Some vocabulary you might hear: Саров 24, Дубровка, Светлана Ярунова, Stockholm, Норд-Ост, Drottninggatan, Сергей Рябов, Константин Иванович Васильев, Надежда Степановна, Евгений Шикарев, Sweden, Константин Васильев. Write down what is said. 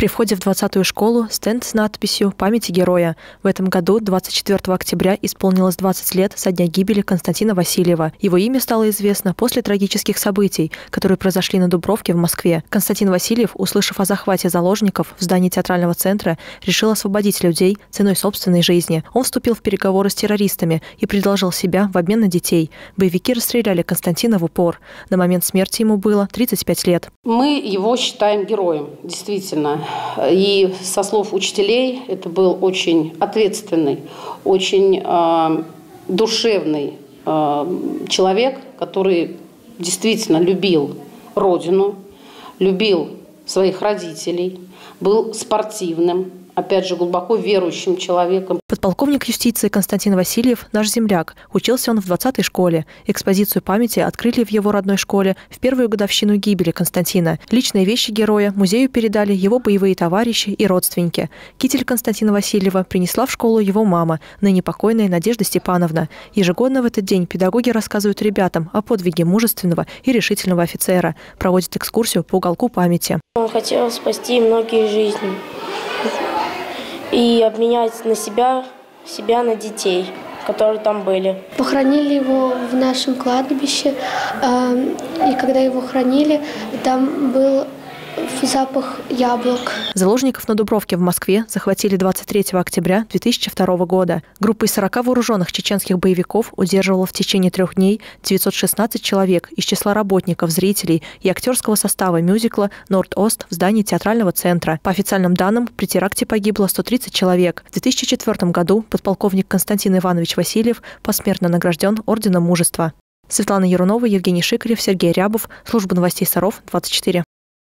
При входе в 20-ю школу стенд с надписью «Памяти героя». В этом году, 24 октября, исполнилось 20 лет со дня гибели Константина Васильева. Его имя стало известно после трагических событий, которые произошли на Дубровке в Москве. Константин Васильев, услышав о захвате заложников в здании театрального центра, решил освободить людей ценой собственной жизни. Он вступил в переговоры с террористами и предложил себя в обмен на детей. Боевики расстреляли Константина в упор. На момент смерти ему было 35 лет. Мы его считаем героем, действительно. И со слов учителей, это был очень ответственный, очень душевный человек, который действительно любил родину, любил своих родителей, был спортивным, опять же, глубоко верующим человеком. Подполковник юстиции Константин Васильев – наш земляк. Учился он в 20-й школе. Экспозицию памяти открыли в его родной школе в первую годовщину гибели Константина. Личные вещи героя музею передали его боевые товарищи и родственники. Китель Константина Васильева принесла в школу его мама, ныне покойная Надежда Степановна. Ежегодно в этот день педагоги рассказывают ребятам о подвиге мужественного и решительного офицера. Проводят экскурсию по уголку памяти. Он хотел спасти многие жизни и обменять на себя на детей, которые там были. Похоронили его в нашем кладбище, и когда его хоронили, там был запах яблок. Заложников на Дубровке в Москве захватили 23 октября 2002 года. Группа из 40 вооруженных чеченских боевиков удерживала в течение 3 дней 916 человек из числа работников, зрителей и актерского состава мюзикла «Норд-Ост» в здании театрального центра. По официальным данным, при теракте погибло 130 человек. В 2004 году подполковник Константин Иванович Васильев посмертно награжден орденом мужества. Светлана Ярунова, Евгений Шикарев, Сергей Рябов. Служба новостей «Саров 24».